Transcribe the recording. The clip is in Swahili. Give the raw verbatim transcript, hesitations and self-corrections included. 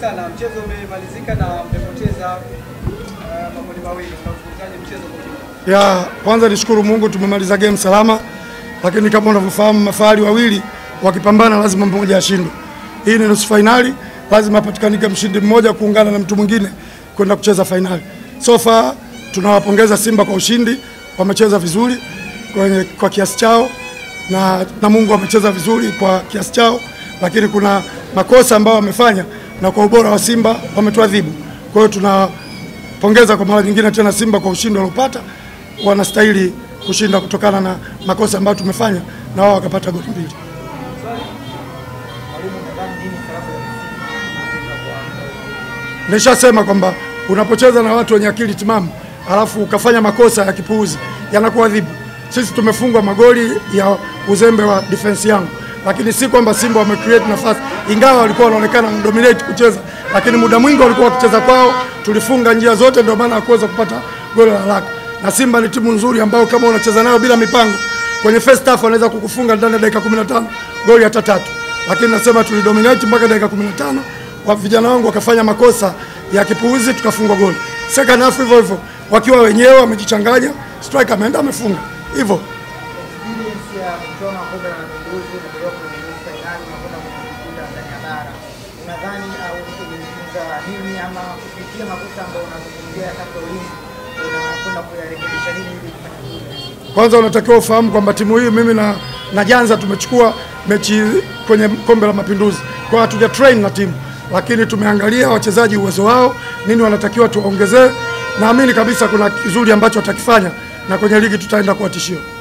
sana. Mchezo umemalizika na mmepoteza uh, magoli mawili. Tunazungumzaje mchezo huu? Ya, kwanza nishukuru Mungu tumemaliza game salama. Lakini kama unavyofahamu mafahali wawili wakipambana lazima mmoja ashinde. Hii ni nusu finali, lazima apatikanike mshindi mmoja kuungana na mtu mwingine kwenda kucheza finali. So far tunawapongeza Simba kwa ushindi, wamecheza vizuri kwenye kwa kiasi chao na na Mungu amecheza vizuri kwa kiasi chao, lakini kuna makosa ambayo wamefanya na kwa ubora wa Simba wametuadhibu. Kwa hiyo tunapongeza kwa mara nyingine tena Simba kwa ushindi waliopata, wanastahili kushinda kutokana na makosa ambayo tumefanya na wao wakapata goli mbili. Nishasema kwamba unapocheza na watu wenye akili timamu alafu ukafanya makosa ya kipuuzi yanakuadhibu. Sisi tumefungwa magoli ya uzembe wa defense yangu, lakini si kwamba Simba wame create nafasi, ingawa walikuwa wanaonekana dominate kucheza, lakini muda mwingi walikuwa wakicheza kwao, tulifunga njia zote, ndio maana hakuweza kupata goli la haraka. Na Simba ni timu nzuri ambayo kama unacheza nayo bila mipango, kwenye first half wanaweza kukufunga ndani ya dakika kumi na tano goli hata tatu. Lakini nasema tulidominate mpaka dakika kumi na tano, kwa vijana wangu wakafanya makosa ya kipuuzi tukafungwa goli. Second half hivyo hivyo, wakiwa wenyewe wamejichanganya, striker ameenda amefunga. Hivyo kwanza unatakiwa ufahamu kwamba timu hii mimi na na Janza tumechukua mechi kwenye kombe la mapinduzi. Kwa hatuja train na timu, lakini tumeangalia wachezaji uwezo wao, nini wanatakiwa tuongezee. Naamini kabisa kuna kizuri ambacho watakifanya na kwenye ligi tutaenda kuwatishia.